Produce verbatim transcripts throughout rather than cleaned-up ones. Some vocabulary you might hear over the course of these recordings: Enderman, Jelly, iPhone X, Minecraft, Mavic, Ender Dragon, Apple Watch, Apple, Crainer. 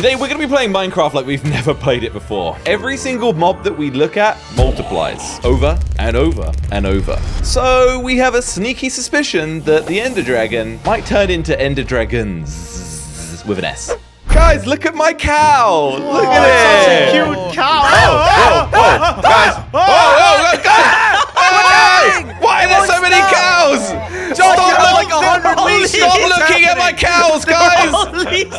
Today we're going to be playing Minecraft like we've never played it before. Every single mob that we look at multiplies over and over and over. So we have a sneaky suspicion that the Ender Dragon might turn into Ender Dragons with an S. Guys, look at my cow! Look oh, at it! Such a cute cow! Oh, oh, oh, guys! Oh, oh, oh, guys! Hey, why are there so many cows? Stop, like look, like stop looking at my cows, guys! Stop looking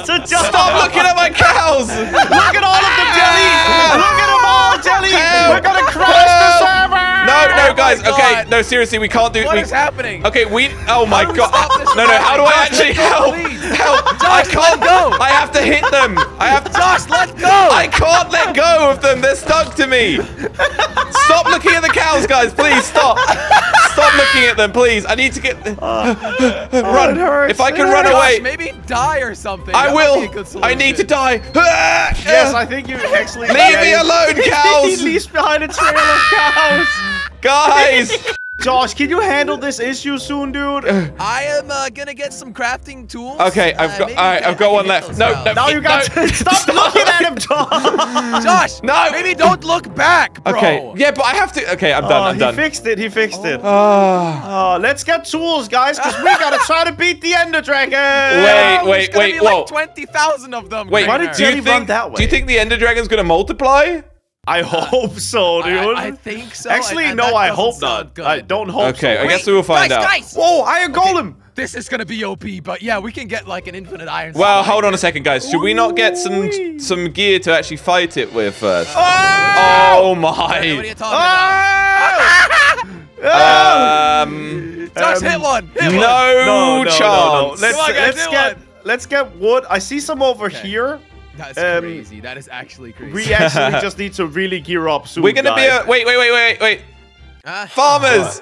at my cows! Look at all of them, Jelly! Look at them all, Jelly! Help. We're gonna crash Help. the server! No, no, guys. Oh okay, no, seriously, we can't do. What we, is happening? Okay, we. Oh my God! No, no. How do I actually help? Help! Josh, I can't go. I have to hit them. I have. To, Josh, let go. I can't let go of them. They're stuck to me. Stop looking at the cows, guys. Please stop. Stop looking at them, please. I need to get. Uh, run. Oh, if I can it run hurts. away, maybe die or something. I that will. I need to die. Yes, I think you actually. Leave me alone, cows. He leaves behind a trail of cows. Guys! Josh, can you handle this issue soon, dude? I am uh, gonna get some crafting tools. Okay, I've got, uh, all right, I've got one left. No, no, now you got no. to stop, stop looking at him, Josh. Josh, no, maybe don't look back, bro. Okay, yeah, but I have to. Okay, I'm done. Uh, I'm he done. He fixed it. He fixed oh. it. Uh, uh, let's get tools, guys, because we gotta try to beat the Ender Dragon. Wait, wait, There's gonna wait. Be like twenty thousand of them. Wait, why did Jelly run that way? Do you think the Ender Dragon's gonna multiply? I hope so, dude. I, I think so. Actually, and, and no, I hope not. Good. I don't hope okay, so. Okay, I guess we will find guys, out. Guys. Whoa, iron golem. Okay. This is gonna be O P, but yeah, we can get like an infinite iron. Well, hold on a second, guys. Should Ooh. we not get some some gear to actually fight it with first? Oh, oh my! What are you talking oh. about? um, Josh, um, hit one. Hit one. No, no, no chance. No, no. Let's on, guys, let's get one. let's get wood. I see some over okay. here. That's um, crazy. That is actually crazy. We actually just need to really gear up soon. We're gonna guys. be a wait, wait, wait, wait, wait. Uh, farmers, uh,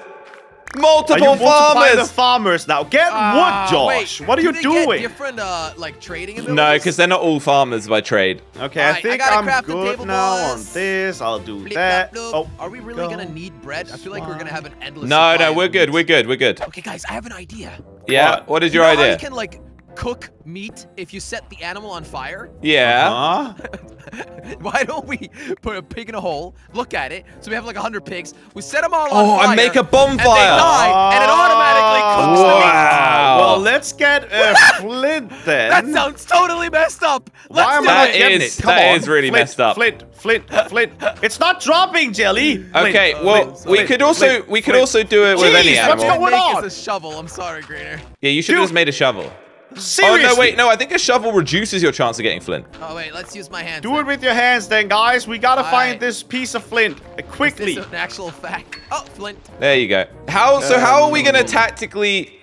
multiple farmers. The farmers now get uh, wood, Josh. Wait, what are do you they doing? Get different, uh, like trading. Abilities? No, because they're not all farmers by trade. Okay, right, I think I I'm good table now on this. I'll do Flip, that. Bloop, bloop. Oh, are we really go. gonna need bread? I feel like we're gonna have an endless. No, no, we're good. We're good. We're good. Okay, guys, I have an idea. Yeah, what, what is your you know idea? How you can like. cook meat if you set the animal on fire? Yeah. Uh-huh. Why don't we put a pig in a hole, look at it, so we have like a hundred pigs, we set them all oh, on fire. Oh, and make a bonfire. And they die, oh, and it automatically cooks wow. the meat. Well, let's get a flint then. That sounds totally messed up. Let's Why am do I it. That, is, it? Come that on. is really flint, messed up. Flint, flint, flint. It's not dropping, Jelly. Okay, flint, well, flint, we flint, could also flint, we could flint. also do it Jeez, with any animal. what's going on? It's a shovel, I'm sorry, Crainer. Yeah, you should have just made a shovel. Seriously? Oh, no, wait, no, I think a shovel reduces your chance of getting flint. Oh, wait, let's use my hands. Do then. it with your hands then, guys. We gotta All find right. this piece of flint uh, quickly. Is this an actual fact? Oh, flint. There you go. How? So um, how are we gonna tactically...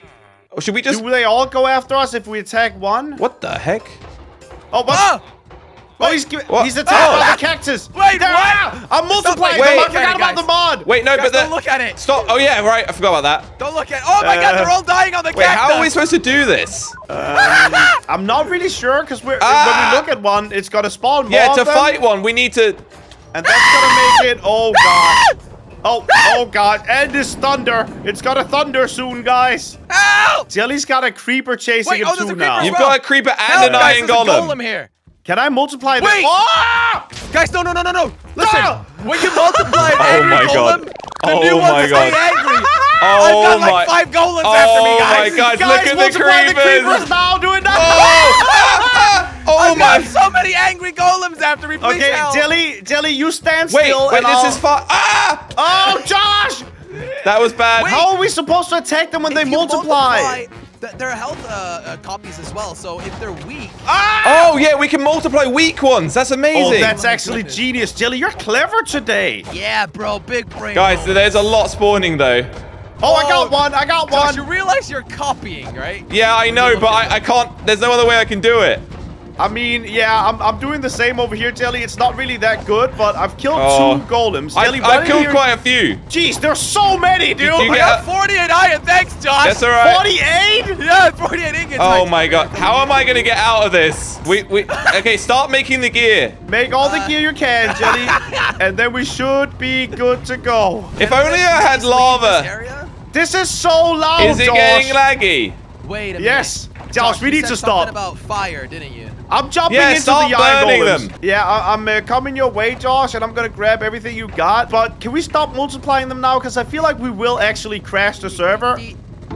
Or should we just... Do they all go after us if we attack one? What the heck? Oh, what? Oh! Oh, he's, he's attacked oh. by the cactus. Wait, there, what? I'm multiplying. Wait, I forgot about the mod. Wait, no, guys, but the, don't look at it. Stop. Oh yeah, right. I forgot about that. Don't look at. Oh my uh, God, they're all dying on the wait, cactus. Wait, how are we supposed to do this? Um, I'm not really sure because we're ah. when we look at one, it's got to spawn more. Yeah, to them. fight one, we need to. And that's gonna make it. Oh God. Oh, oh God, and this thunder. It's gonna thunder soon, guys. Ow! Jelly's got a creeper chasing Wait, him oh, soon creeper now. You've well. got a creeper and Help, an guys, iron golem. A golem here. Can I multiply this? Wait! Oh! Guys, no, no, no, no, no! Listen, no! when you multiply an angry oh my golem, God. the oh new ones are angry. Oh I've got my. like five golems oh after me, guys. Oh my God, guys, look at the creepers. the creepers now doing that. Oh, oh I've my. got so many angry golems after me, please Okay, help. Jelly, Jelly, you stand wait, still. Wait, wait, this I'll... is far. Ah! Oh, Josh! That was bad. Wait. How are we supposed to attack them when if they multiply? multiply Th there are health uh, uh, copies as well, so if they're weak... Ah! Oh, yeah, we can multiply weak ones. That's amazing. Oh, that's actually genius. Jelly, you're clever today. Yeah, bro, big brain. Guys, so there's a lot spawning, though. Oh, oh, I got one. I got one. Gosh, you realize you're copying, right? Yeah, I know, but I, I can't... There's no other way I can do it. I mean, yeah, I'm, I'm doing the same over here, Jelly. It's not really that good, but I've killed oh. two golems. Jelly, I've, I've killed here? quite a few. Jeez, there's so many, dude. I got forty-eight iron. Thanks, Josh. That's all right. forty-eight? Yeah, forty-eight ingots. Oh, like, my God. How am I going to get out of this? We, we, okay, start making the gear. Make all the uh, gear you can, Jelly, and then we should be good to go. If only I had lava. This, this is so loud, Josh. Is it Josh. getting laggy? Wait a minute. Yes. Josh, Josh we need to stop. You said something about fire, didn't you? I'm jumping yeah, into stop the burning them. Yeah, I I'm uh, coming your way, Josh, and I'm gonna grab everything you got. But can we stop multiplying them now? Because I feel like we will actually crash the server.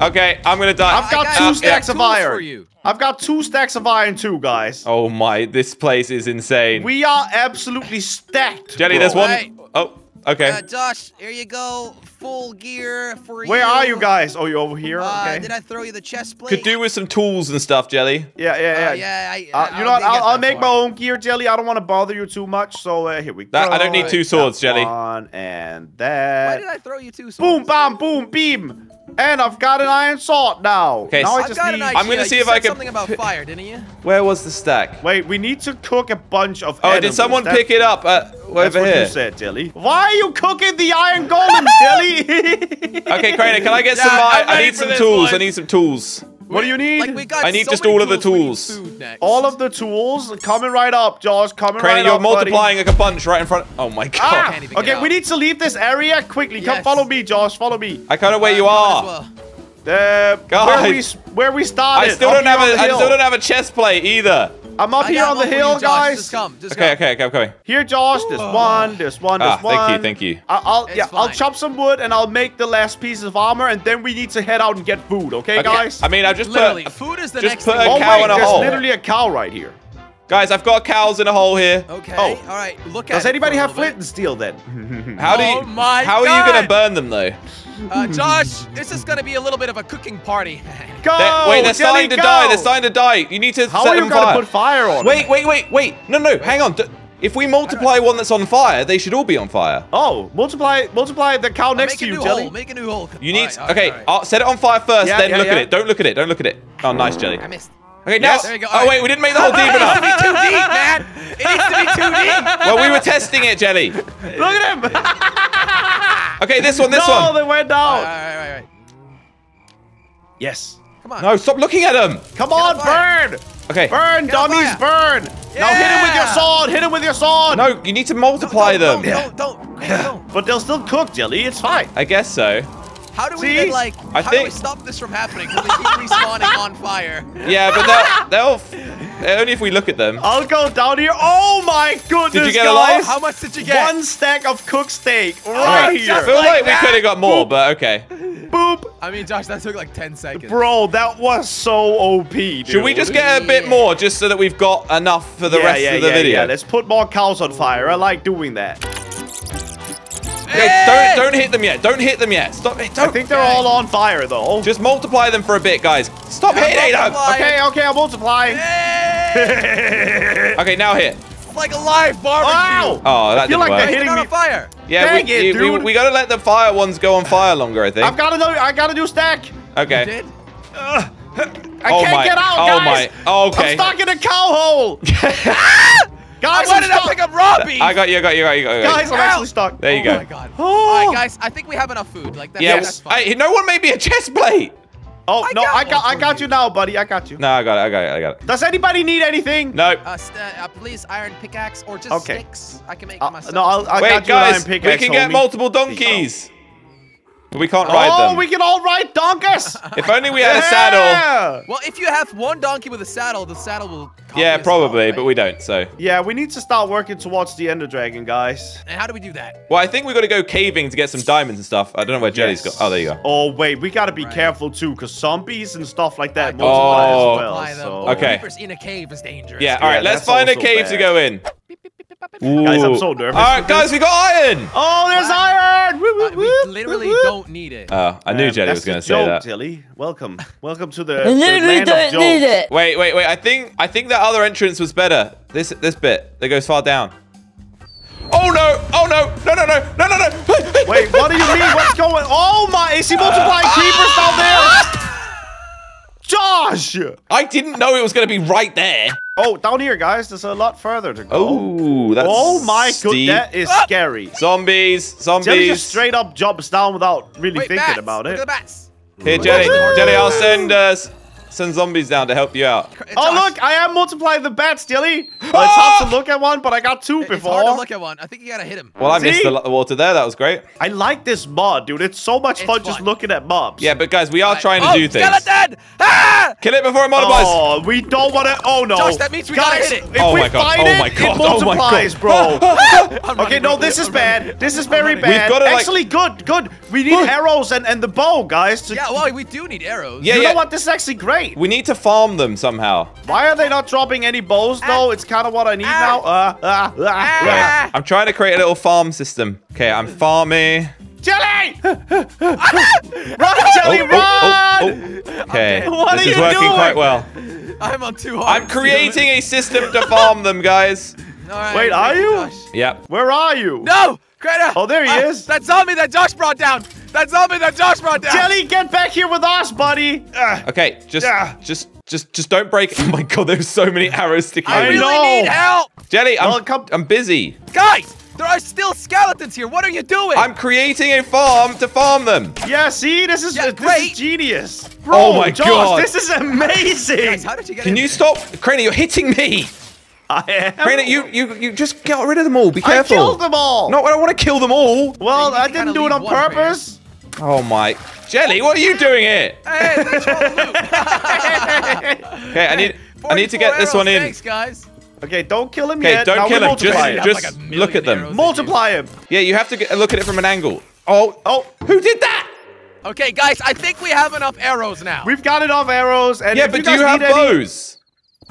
Okay, I'm gonna die. I've got, got two stacks of iron. For you. I've got two stacks of iron too, guys. Oh my, this place is insane. We are absolutely stacked. Jelly, there's one. Right. Oh, okay. Uh, Josh, here you go. Full gear for Where you. Where are you guys? Oh, you over here? Uh, okay. Did I throw you the chest plate? Could do with some tools and stuff, Jelly. Yeah, yeah, yeah. Uh, yeah I, I, uh, you know what? I'll, I'll make far. my own gear, Jelly. I don't want to bother you too much, so uh, here we go. That, I don't need two swords, that Jelly. One and that. Why did I throw you two swords? Boom, bam, boom, beam. And I've got an iron sword now. Okay, now I just need... I'm going to see you if I can... something about fire, didn't you? Where was the stack? Wait, we need to cook a bunch of... Oh, animals. Did someone that... pick it up? Uh, over That's what here. You said, Jelly. Why are you cooking the iron golem, Jelly? Okay, Crainer, can I get yeah, some... I, I need some tools. One. I need some tools. What do you need? Like we got I need so just all of the tools. All of the tools? Coming right up, Josh. Coming Crainer, right up, Crainer, you're multiplying buddy. Like a bunch right in front. Oh, my God. Ah, okay, we need to leave this area quickly. Yes. Come follow me, Josh. Follow me. I kind of where you are. Well. Uh, where, we, where we started. I still, don't have a, I still don't have a chest plate either. I'm up I here on the hill, you, guys. Just come, just okay, come. okay, okay, I'm coming. Here, Josh. There's oh. one. There's one. There's ah, one. Thank you, thank you. I, I'll it's yeah, fine. I'll chop some wood and I'll make the last piece of armor, and then we need to head out and get food. Okay, okay. guys. I mean, I just literally, put food is the just next put thing. a cow oh, wait, in a there's hole. There's literally a cow right here. Guys, I've got cows in a hole here. Okay. Oh. All right. Look at. Does anybody have flint and steel then? How do you? Oh my how God. are you gonna burn them though? Uh, Josh, this is gonna be a little bit of a cooking party. Go! They're, wait, they're Jelly, starting to go. die. They're starting to die. You need to how set them fire. How are you gonna put fire on? Wait, wait, wait, wait. No, no. Hang on. If we multiply one that's on fire, they should all be on fire. Oh, multiply, multiply the cow next to you, Jelly. Hole. Make a new hole. You need. Right, okay, right. I'll set it on fire first. Yeah, then yeah, look yeah. at it. Don't look at it. Don't look at it. Oh, nice, Jelly. I missed. Okay, yes, now. There you go. Oh, right. wait, we didn't make the whole deep enough. It needs to be too deep, man. It needs to be too deep. Well, we were testing it, Jelly. Look at him. Okay, this one, this no, one. No, they went down. All right, all right, all right. Yes. Come on. No, stop looking at him. Come Get on, burn. Okay. Burn, Get dummies, burn. Yeah. Now hit him with your sword. Hit him with your sword. No, you need to multiply no, don't, them. No, don't, don't, don't. But they'll still cook, Jelly. It's fine. I guess so. How do we See? Then, like? I how think... do we stop this from happening? Will they keep respawning on fire? Yeah, but they'll, they'll only if we look at them. I'll go down here. Oh my goodness! Did you get alive? How much did you get? One stack of cooked steak right oh, here. I feel like, like we could have got more, Boop. but okay. Boop. I mean, Josh, that took like ten seconds. Bro, that was so O P. Dude. Should we just get a bit more, just so that we've got enough for the yeah, rest yeah, of the yeah, video? Yeah, let's put more cows on fire. I like doing that. Okay, don't, don't hit them yet. Don't hit them yet. Stop. Don't. I think they're okay. all on fire, though. Just multiply them for a bit, guys. Stop yeah, hitting them. Okay, okay, I'll multiply. Okay, now hit. It's like a live barbecue. Wow. Oh, that I feel didn't like work. They're hitting they're me. On fire. Yeah, Dang we, it, dude. we, we got to let the fire ones go on fire longer, I think. I've got to do, I got to do stack. Okay. You did? Uh, I oh can't my. get out, oh guys. Oh, my. Okay. I'm stuck in a cow hole. Guys, why did I pick up Robbie? I got you, I got you, I got you. I got you. Guys, I'm actually stuck. There you go. Oh my God. All right, guys, I think we have enough food. Like that, yeah, that's fine. I, no one made me a chest plate. Oh, I no, got I got I got you. you now, buddy. I got you. No, I got it, I got it, I got it. Does anybody need anything? No. Uh, uh, please, iron pickaxe or just okay. sticks. I can make uh, myself. No, I'll, I Wait, got you guys, iron pickaxe, we can get homie. multiple donkeys. We can't ride oh, them. Oh, we can all ride donkeys! If only we had yeah. a saddle. Well, if you have one donkey with a saddle, the saddle will... Yeah, probably, well, but we don't, so... Yeah, we need to start working towards the Ender Dragon, guys. And how do we do that? Well, I think we've got to go caving to get some diamonds and stuff. I don't know where Jelly's yes. got... Oh, there you go. Oh, wait, we got to be right. careful, too, because zombies and stuff like that multiply oh. as well. So. Okay. Creepers in a cave is dangerous. Yeah, all right, yeah, let's find a cave bad. to go in. Ooh. Guys, I'm so nervous. All right, guys, we got iron. Oh, there's wow. iron. Woo, woo, uh, we literally woo, woo. don't need it. Oh, I knew um, Jelly was going to say joke, that. Jelly, welcome, welcome to the. I literally the don't need it. Wait, wait, wait. I think I think that other entrance was better. This this bit that goes far down. Oh no! Oh no! No no no no no no! Wait, what do you mean? What's going? Oh my! Is he multiplying uh, creepers down there? Josh! I didn't know it was going to be right there. Oh, down here, guys. There's a lot further to go. Oh, that's Oh, my God. That is ah! scary. Zombies. Zombies. Jelly just straight up jumps down without really Wait, thinking bats. about it. Look at the bats. Here, Jelly. Jelly, I'll send us. Send zombies down to help you out. It's oh, us. Look, I have multiplied the bats, Jelly. Well, it's hard to look at one, but I got two it, before. It's hard to look at one. I think you gotta hit him. Well, I See? missed the water there. That was great. I like this mod, dude. It's so much it's fun, fun just looking at mobs. Yeah, but guys, we are right. trying to oh, do things. Skeleton! Ah! Kill it before it multiplies. Oh, we don't want to. Oh, no. Josh, that means we guys, gotta hit it. If oh, we my god. Fight oh, my god. It, it multiplies, oh, my god. Bro. Okay, no, this is bad. This is very bad. Actually, good, good. We need arrows and the bow, guys. Yeah, well, we do need arrows. You know what? This is actually great. We need to farm them somehow. Why are they not dropping any bows, though? Ah. It's kind of what I need ah. now. Uh, uh, uh, ah. right. I'm trying to create a little farm system. Okay, I'm farming. Jelly! Run, Jelly, oh, run! Oh, oh, oh. Okay, what this are is you working doing? Quite well. I'm on two hearts. I'm creating a system to farm them, guys. All right, Wait, are you? Josh. Yep. Where are you? No! Crainer! Oh, there he I, is. That zombie that Josh brought down. That zombie that Josh brought down. Jelly, get back here with us, buddy. Uh, okay, just, uh, just, just, just don't break. Oh my god, there's so many arrows sticking. I really know. need help. Jelly, I'm, well, come, I'm busy. Guys, there are still skeletons here. What are you doing? I'm creating a farm to farm them. Yeah, see, this is, yeah, uh, this is genius. Bro, oh my Josh, god, this is amazing. Guys, how did you get Can in? you stop, Crainer? You're hitting me. I am. Crainer, you, you, you just get rid of them all. Be careful. I killed them all. No, I don't want to kill them all. Well, I didn't do it on purpose. Oh my, Jelly! What are you doing here? Hey, that's all loot. Okay, I need, I need to get this one in. Thanks, guys. Okay, don't kill him okay, yet. Okay, don't now kill him. Just, just like look at them. Multiply him. Yeah, you have to get, look at it from an angle. Oh, oh, who did that? Okay, guys, I think we have enough arrows now. We've got enough arrows. And yeah, but you do you have bows?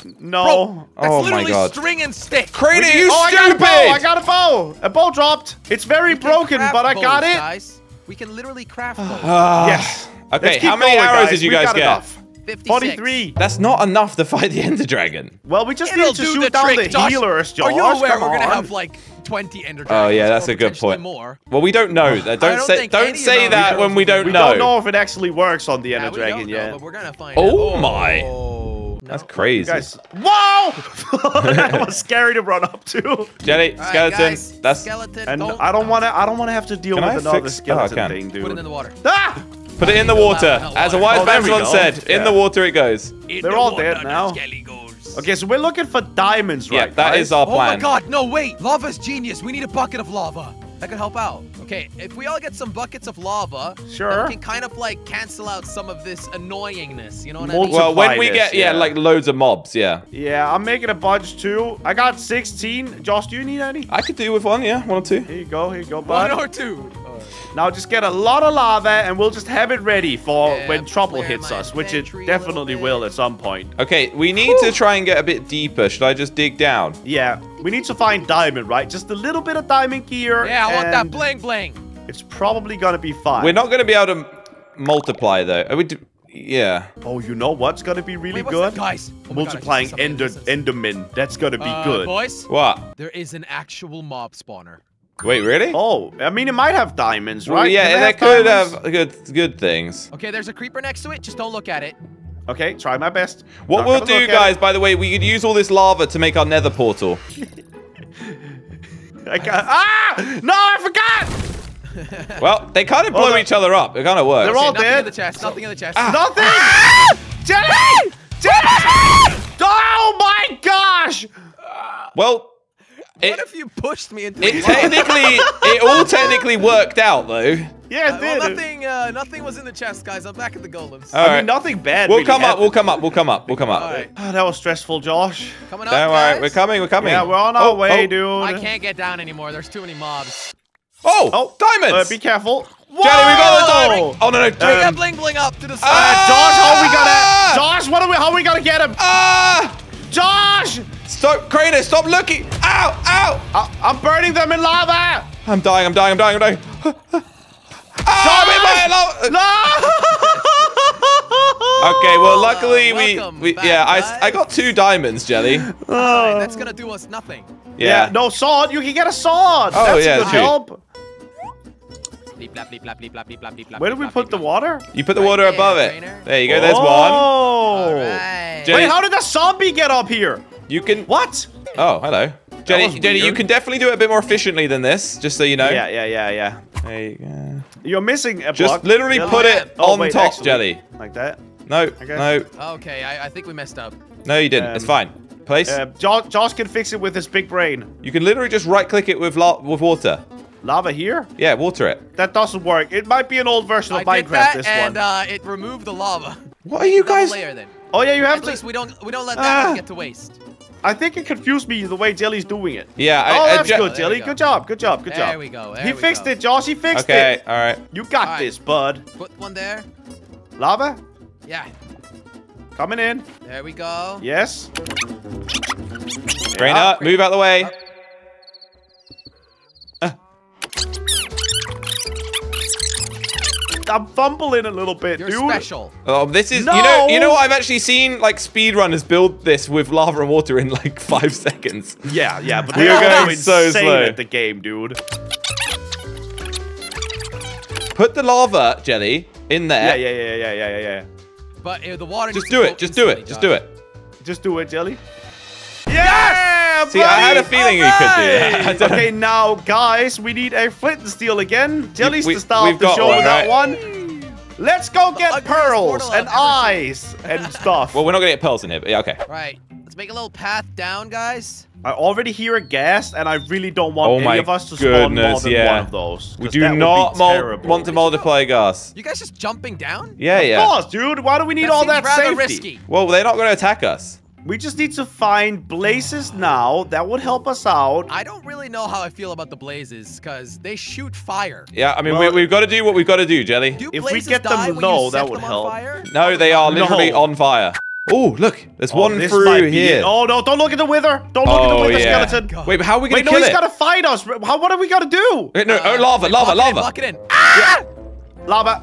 Any... No. Bro, that's oh literally my god. String and stick. Crainer, you, you oh, stupid! I got a bow. I got a bow. A bow dropped. It's very broken, but I got it. We can literally craft those. Uh, yes. Okay, how many going, arrows guys. did you We've guys get? fifty-six. forty-three. That's not enough to fight the Ender Dragon. Well, we just It'll need to do shoot the down trick, the Josh. healers, Josh. Are you aware Come we're going to have like twenty Ender Dragons? Oh, yeah, that's a good point. More. Well, we don't know. Don't I don't say, don't say that when we don't we know. We don't know if it actually works on the Ender yeah, Dragon yet. Yeah. But we're going to find oh, out. Oh, my. No. That's crazy. Guys. Whoa! That was scary to run up to. Jelly, right, skeleton. Guys, that's skeleton. And don't, I don't want to. I don't want to have to deal Can with I another fix... skeleton oh, thing, dude. Put it in the water. Ah! Put it in the water. Out, As a wise man oh, once said, yeah. in the water it goes. In They're the all dead now. Okay, so we're looking for diamonds, right? Yeah, that guys? is our plan. Oh my god! No, wait. Lava's genius. We need a bucket of lava. That could help out. Okay, if we all get some buckets of lava, sure, we can kind of like cancel out some of this annoyingness. You know what I mean? Well, when we get yeah, yeah, like loads of mobs, yeah. Yeah, I'm making a bunch too. I got sixteen. Josh, do you need any? I could do with one, yeah, one or two. Here you go, here you go, bud. One or two. Right. Now just get a lot of lava, and we'll just have it ready for yeah, when trouble hits us, which it definitely will at some point. Okay, we need Whew. to try and get a bit deeper. Should I just dig down? Yeah. We need to find diamond, right? Just a little bit of diamond gear. Yeah, I want that bling bling. It's probably going to be fine. We're not going to be able to multiply, though. Are we do yeah. Oh, you know what's going to be really Wait, good? Guys. Oh Multiplying God, ender endermen. That's going to be uh, good. Boys? What? There is an actual mob spawner. Wait, really? Oh, I mean, it might have diamonds, right? Well, yeah, that could have good, good things. Okay, there's a creeper next to it. Just don't look at it. Okay, try my best. What we'll do, guys, by the way, we could use all this lava to make our nether portal. I got, ah! No, I forgot! Well, they kind of blow oh, each other up. It kind of works. They're all okay, dead. Nothing in the chest. Nothing in the chest. Ah. Nothing! Ah! Jelly! Jelly! Oh, my gosh! Well... It, what if you pushed me into it? Technically, it all technically worked out, though. Yeah, it did. Uh, well, nothing, uh, nothing was in the chest, guys. I'm back at the golems. All right. I mean, nothing bad. We'll really come happened. up. We'll come up. We'll come up. We'll come up. All right. Oh, that was stressful, Josh. Coming up, Don't worry. Guys. We're coming. We're coming. Yeah, we're on our oh, way, oh. dude. I can't get down anymore. There's too many mobs. Oh, oh, diamonds. Uh, be careful. Whoa! Jelly, we got the diamond. Oh, no, no. Bring um, that bling bling up to the side. Uh, Josh, how we gotta? Josh, what are we? How we gotta get him? Ah! Uh, Josh! Stop, Crainer, stop looking! Ow, ow! I, I'm burning them in lava! I'm dying, I'm dying, I'm dying, I'm dying. Oh, I'm in my lava! No! Okay, well, luckily uh, we... we back, yeah, I, I got two diamonds, Jelly. Uh, right, that's gonna do us nothing. Yeah. yeah. No, sword, you can get a sword! Oh, that's yeah, good help. Where did we put the water? You put the right water there, above it. Crainer. There you go, there's oh. one. Right. Wait, how did the zombie get up here? You can... What? Oh, hello. Jelly, Jelly you can definitely do it a bit more efficiently than this, just so you know. Yeah, yeah, yeah, yeah. There you go. You're missing a block. Just literally Jelly. put it oh, on wait, top, actually, Jelly. Like that? No, okay. no. Okay, I, I think we messed up. No, you didn't. Um, it's fine. Place. Uh, Josh, Josh can fix it with his big brain. You can literally just right-click it with la with water. Lava here? Yeah, water it. That doesn't work. It might be an old version of I Minecraft. Did that, this and, one. And uh, it removed the lava. What are you guys? Layer, then. Oh yeah, you have At to. Least we don't we don't let that ah. get to waste. I think it confused me the way Jelly's doing it. Yeah. I, oh, I, that's I, good, oh, Jelly. Go. Good job. Good job. Good job. There we go. There he we fixed go. it, Josh. He fixed okay, it. Okay. All right. You got right. this, bud. Put one there. Lava? Yeah. Coming in. There we go. Yes. Crainer, yeah. move out the way. Up. I'm fumbling a little bit, You're dude. special. Oh, this is, no! you know, you know what? I've actually seen like speedrunners build this with lava and water in like five seconds. Yeah, yeah, but we are going so slow at the game, dude. Put the lava Jelly in there. Yeah, yeah, yeah, yeah, yeah, yeah. But uh, the water. Just do it. Just do it. Just do it. Just do it, Jelly. Yes! See, buddy. I had a feeling right. you could do that. Okay, now, guys, we need a flint and steel again. Jelly's we, the star of the show with that one. Let's go get the pearls and eyes and stuff. Well, we're not going to get pearls in here, but yeah, okay. Right. Let's make a little path down, guys. I already hear a gas, and I really don't want oh any of us to spawn goodness, more than yeah. one of those. We do not want to multiply gas. You guys just jumping down? Yeah, of yeah. Of course, dude. Why do we need that all that safety? Risky. Well, they're not going to attack us. We just need to find blazes now. That would help us out. I don't really know how I feel about the blazes because they shoot fire. Yeah, I mean, well, we, we've got to do what we've got to do, Jelly. Do if we get them low, that would help. No, they are literally no. on fire. Oh, look. There's oh, one through here. Oh, no. Don't look at the wither. Don't look oh, at the wither yeah. skeleton. God. Wait, but how are we going to kill no, it? Wait, no, he's got to fight us. How, what are we going to do? Wait, no, uh, oh, lava, wait, lava, lava. Lock it in. Ah! Yeah. Lava.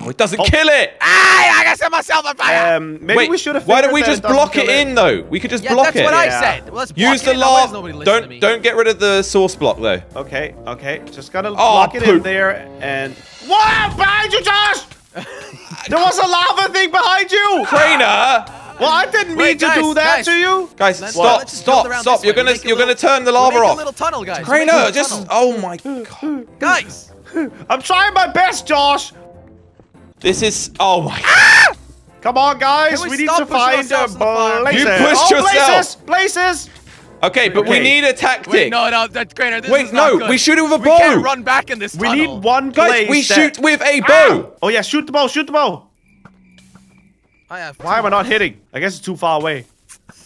Oh, it doesn't oh. kill it. Ah, I got set myself on fire. Um, maybe Wait, we should have. Why don't we just block it in, it. though? We could just yeah, block that's it. That's what yeah. I said. Well, let's block Use it the lava. Don't to me. don't get rid of the source block though. Okay, okay, just gotta oh, block poop. it in there and. What? Behind you, Josh! There was a lava thing behind you. Crainer. Well, I didn't Wait, mean guys, to do that guys. to you. Guys, let's, stop, let's stop, stop. You're gonna you're gonna turn the lava off. Little tunnel, guys. Crainer, just. Oh my God. Guys, I'm trying my best, Josh. This is oh my! Ah! Come on, guys, we, we need to find a blaze. You pushed oh, yourself. Places, places. Okay, but okay. we need a tactic. Wait, no, no, that's Crainer. This Wait, is not no, good. we shoot it with a bow. We can't run back in this tunnel. We need one place. Guys, we shoot with a bow. Ah! Oh yeah, shoot the bow, shoot the bow. I have Why am I not hitting? I guess it's too far away.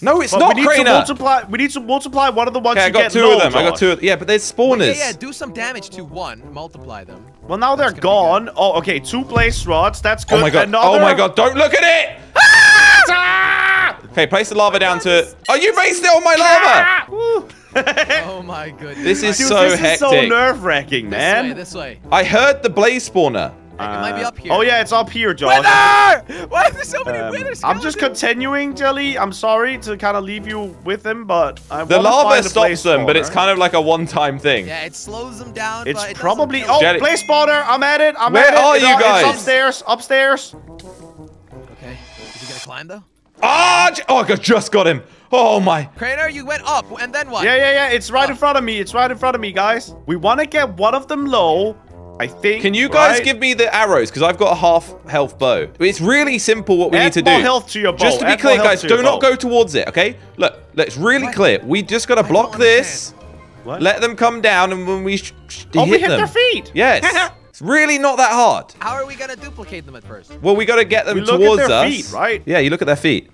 No, it's but not, we need Crainer. To multiply, we need to multiply one of the ones okay, you get. I got get two low, of them. Josh. I got two. Of, yeah, but they're spawners. Well, yeah, yeah, do some damage to one. Multiply them. Well, now that's they're gone. Oh, okay. Two place rods. That's good. Oh my God. Another... Oh my God. Don't look at it. Ah! Okay, place the lava down to it. Oh, you placed it on my lava. Oh my goodness. This is Dude, so this hectic. This is so nerve-wracking, man. This way, this way. I heard the blaze spawner. Uh, it might be up here. Oh yeah, it's up here, Josh. Wither! Why are there so many um, withers? I'm just continuing, Jelly. I'm sorry to kind of leave you with them, but I the lava stops them, but it's kind of like a one-time thing. Yeah, it slows them down. It's but it probably oh, Jelly. place spawner. I'm at it. I'm Where at it. Where are it's, you guys? It's upstairs. Upstairs. Okay. Is he gonna climb though? Ah! Oh, oh, I just got him. Oh my! Crainer, you went up, and then what? Yeah, yeah, yeah. It's right up. in front of me. It's right in front of me, guys. We want to get one of them low. I think, Can you guys right? give me the arrows? Because I've got a half health bow. It's really simple what we Add need to more do. health to your bow. Just to be Add clear, guys, do not bow. go towards it, okay? Look, look it's really what? clear. We just got to block this, what? let them come down, and when we sh sh oh, hit we hit them. their feet. Yes. It's really not that hard. How are we going to duplicate them at first? Well, we got to get them we towards look at their us. Feet, right? Yeah, you look at their feet.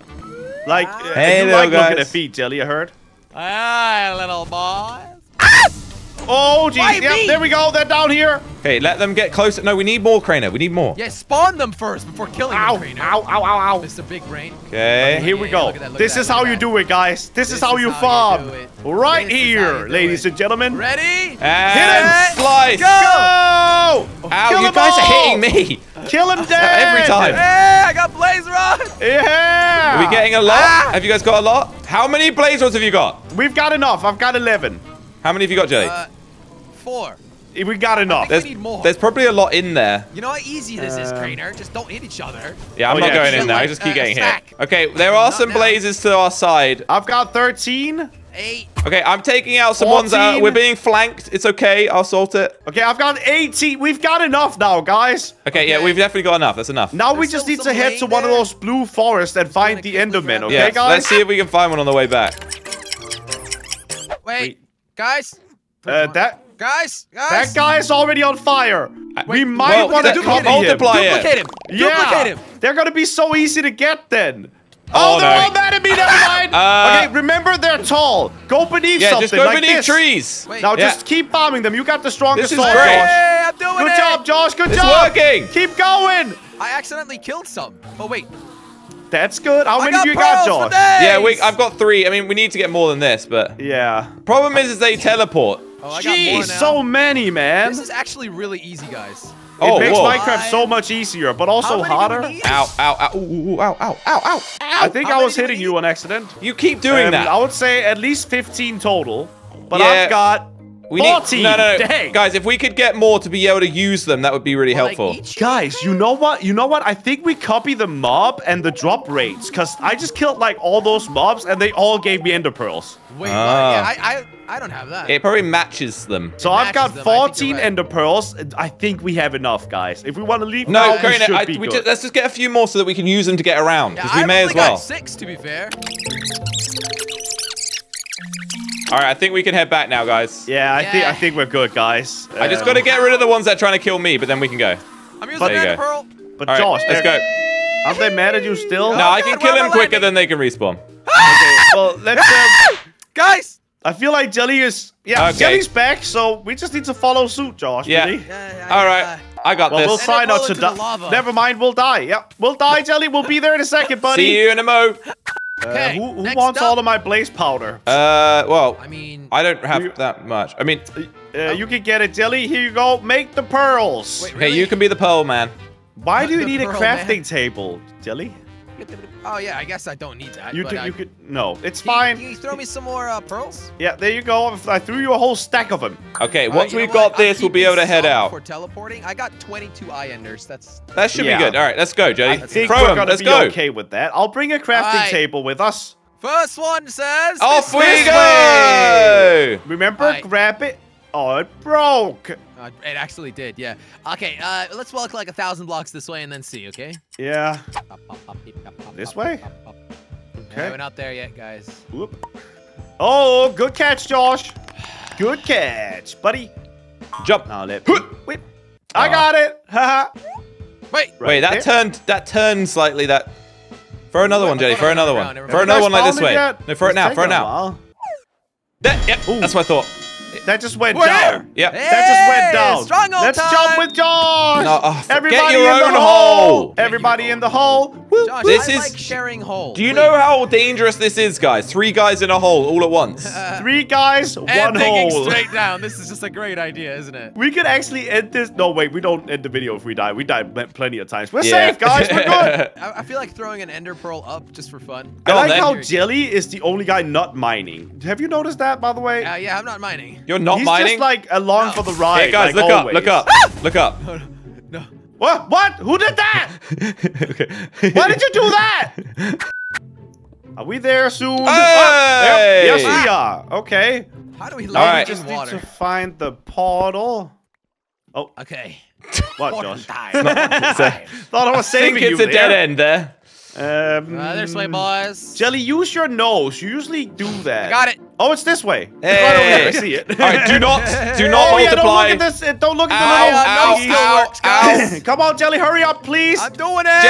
Like, ah. uh, hey, you like guys. looking at their feet, Jelly, I heard. Ah, little boy. Ah! Oh, geez. Yep, there we go. They're down here. Okay, let them get closer. No, we need more, Crainer. We need more. Yeah, spawn them first before killing ow, them, Crainer. Ow, ow, ow, ow. Mister Big Brain. Okay. Here we go. This is how you do it, guys. This is how you farm. Right here, ladies and gentlemen. Ready? And slice. Go! Ow, you guys are hitting me. Kill him dead. Every time. Hey, I got blaze rods. Yeah. Are we getting a lot? Have you guys got a lot? How many blaze rods have you got? We've got enough. I've got eleven. How many have you got, Jelly? Uh, four. We got enough. There's, we need more. There's probably a lot in there. You know how easy this uh, is, Crainer. Just don't hit each other. Yeah, I'm oh, not yeah. going in there. Like, I just keep uh, getting hit. Okay, there are not some now. blazes to our side. I've got thirteen. eight. Okay, I'm taking out some ones out. We're being flanked. It's okay. I'll sort it. Okay, I've got eighteen. We've got enough now, guys. Okay, okay. Yeah, we've definitely got enough. That's enough. Now There's we just need to head to there. one of those blue forests and find the Enderman, okay, yes. guys? Let's see if we can find one on the way back. Wait, Wait. guys. Uh, that... Guys, guys, that guy is already on fire. Wait, we might well, want to multiply him. Duplicate him. Yeah. Duplicate him. They're gonna be so easy to get then. Oh, oh they're no. all mad at me. Never mind. Uh, okay, remember they're tall. Go beneath yeah, something. Just go like beneath this. trees. Wait, now yeah. just keep bombing them. You got the strongest sword. This is great. Hey, I'm doing Good it. job, Josh. Good it's job. Working. Keep going. I accidentally killed some. Oh wait. That's good. How I many got you got, Josh? Yeah, we, I've got three. I mean, we need to get more than this, but yeah. Problem is, is they teleport. Oh, Jeez, so many, man. This is actually really easy, guys. Oh, it makes whoa. Minecraft so much easier, but also hotter. Ow, ow, ow, ooh, ow, ow, ow, ow. I think How I was hitting you on accident. You keep doing um, that. I would say at least fifteen total, but yeah. I've got we fourteen. Need, no, no, no. Dang. Guys, if we could get more to be able to use them, that would be really well, helpful. Like guys, you know what? You know what? I think we copy the mob and the drop rates, because I just killed like all those mobs, and they all gave me ender pearls. Wait, oh. yeah, I... I I don't have that. It probably matches them. So I've got them. fourteen right. Ender Pearls. I think we have enough, guys. If we want to leave, no, Crainer, should I, be we good. Just, let's just get a few more so that we can use them to get around. Because yeah, we I've may only as well. Got six, to be fair. All right, I think we can head back now, guys. Yeah, I yeah. think I think we're good, guys. I um, just got to get rid of the ones that are trying to kill me, but then we can go. I'm using Ender Pearl. But right, Josh, let's go. Aren't they mad at you still? No, oh, I can God, kill them quicker landing? than they can respawn. Okay, well, let's um, guys. I feel like Jelly is... Yeah, okay. Jelly's back, so we just need to follow suit, Josh. Yeah. Really. yeah, yeah All right. I got well, this. We'll try not to die. Never mind, we'll die. Yep. We'll die, Jelly. We'll be there in a second, buddy. See you in a mo. Uh, who who wants up. all of my blaze powder? Uh, well, I mean, I don't have you, that much. I mean... Uh, you can get it, Jelly. Here you go. Make the pearls. Wait, really? Hey, you can be the pearl, man. Why Not do you need pearl, a crafting man. table, Jelly? Oh, yeah, I guess I don't need that. You, but do, you could, no, it's can, fine. Can you throw me some more uh, pearls? Yeah, there you go. I threw you a whole stack of them. Okay, once right, we've got what? this, I'll we'll be able to head out. For teleporting, I got twenty-two eye enders. That's that should yeah. be good. All right, let's go, Jelly. I think throw we're gonna let's be go. okay with that. I'll bring a crafting right. table with us. First one says. Off we go! Remember, right. grab it. Oh, it broke. Uh, it actually did, yeah. Okay, uh, let's walk like a thousand blocks this way and then see, okay? Yeah. This way? Okay. No, we're not there yet, guys. Whoop. Oh, good catch, Josh. Good catch, buddy. Jump. Now let. Whip. I got it. Haha. Wait. Right Wait, that there. turned. That turned slightly. That. Throw another oh, one, Jelly. Throw another one. Throw another one like this way. Yet? No, throw it now. Throw it now. That, yep. Ooh. That's what I thought. That just went We're down. Yeah. Hey, that just went down. Let's time. jump with Josh. No, oh, Everybody your in own the hole. hole. Everybody in the hole. Woo, Josh, this I is like sharing hole. Do you Please. know how dangerous this is, guys? Three guys in a hole all at once. Uh, Three guys, one and hole. straight down. This is just a great idea, isn't it? We could actually end this. No, wait. We don't end the video if we die. We died plenty of times. We're yeah. safe, guys. We're good. I, I feel like throwing an ender pearl up just for fun. Go I like on, how Jelly is the only guy not mining. Have you noticed that, by the way? Uh, yeah, I'm not mining. You're not He's mining? He's just like along no. for the ride. Hey guys, like look always. up, look up, ah! look up. No, no. What? What? Who did that? Okay. Why did you do that? Are we there soon? Hey! Oh, yep. Yes, ah. we are. Okay. How do we land right. just water? Need to find the portal. Oh, okay. What, Josh? I thought I was saving you. I think it's a there. dead end there. Um, uh, this way, boys. Jelly, use your nose. You usually do that. I got it. Oh, it's this way. Hey. It's right over there. I see it. All right, do not, do not oh, multiply. Yeah, don't look at this. Don't look at ow, the little. Ow, ow, works, guys. Come on, Jelly, hurry up, please. I'm doing it.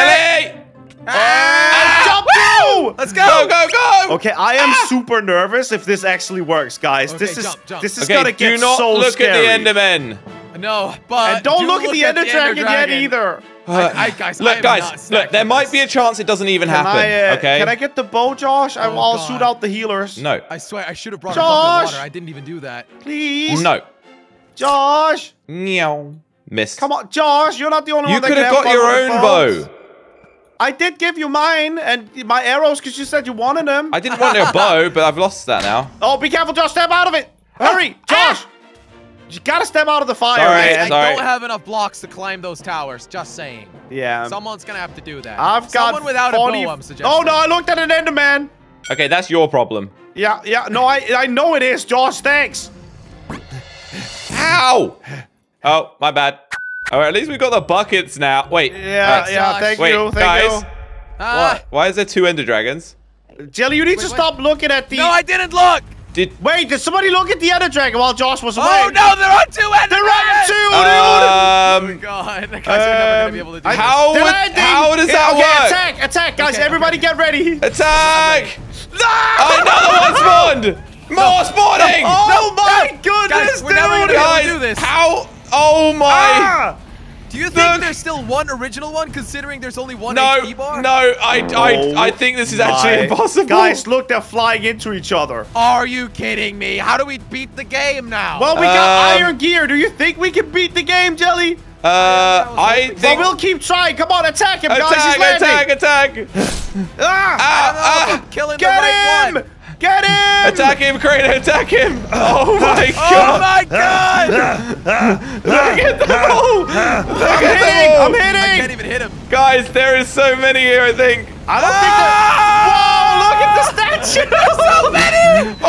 Jelly. Ah. And jump through. Let's go. Go, go, go. Okay, I am ah. super nervous if this actually works, guys. Okay, this is jump, jump. this is okay, gonna get so scary. Do not look scary. at the Endermen. No, but and don't do look, look at the Ender Dragon yet either. Uh, I, I, guys, look, I guys, look, there this. might be a chance it doesn't even can happen, I, uh, okay? Can I get the bow, Josh? Oh, I'll God. shoot out the healers. No. I swear, I should have brought Josh! a bucket of water. I didn't even do that. Please? No. Josh! Meow. Missed. Come on, Josh, you're not the only you one that can have You could have got your own bow. I did give you mine and my arrows because you said you wanted them. I didn't want your bow, but I've lost that now. Oh, be careful, Josh. Step out of it. Hurry, Josh. You gotta step out of the fire, sorry, man. Sorry. I don't have enough blocks to climb those towers, just saying. Yeah. Someone's gonna have to do that. I've got Someone without forty... a bow, I'm suggesting. Oh, no, I looked at an Enderman. Okay, that's your problem. Yeah, yeah. No, I I know it is, Josh. Thanks. Ow! Oh, my bad. All right, at least we've got the buckets now. Wait. Yeah, right. yeah. Thank Wait, you, thank guys. you. Ah. What? Why is there two Ender Dragons? Jelly, you need Wait, to what? stop looking at the. No, I didn't look. Did Wait, did somebody look at the Ender Dragon while Josh was away? Oh no, there are two Ender Dragons! There are two, dude! Um, oh my god, the guys um, are never gonna be able to do this. How, would, how does that okay, work? Attack, attack, guys, okay, everybody okay. get ready! Attack! No! Oh, another one spawned! More no. spawning! No. Oh no. my goodness, guys, we're dude! Never gonna guys, be able to do this. How? Oh my... Ah. Do you think Look. there's still one original one, considering there's only one no, H P bar? No, I, I, oh I think this is actually impossible. Guys, look, they're flying into each other. Are you kidding me? How do we beat the game now? Well, we um, got iron gear. Do you think we can beat the game, Jelly? Uh, I think... Well, we'll keep trying. Come on, attack him, attack, guys. He's landing. Attack, attack, attack. ah, ah, ah, killing get the right him. One. Get him! Attack him, Crainer! Attack him! Oh my god! Oh my god! Look at them all! Look I'm at hitting! Them all. I'm hitting! I can't even hit him. Guys, there is so many here, I think. I don't ah! think that. Whoa! Look at the statue! There's so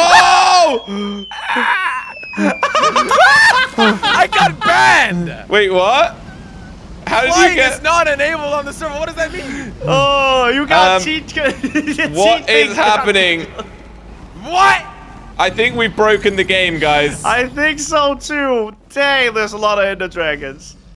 many! Oh! I got banned! Wait, what? How did Flying you get? Is not enabled on the server. What does that mean? Oh, you got um, cheat. What cheat is happening? What? I think we've broken the game, guys. I think so, too. Dang, there's a lot of Ender Dragons.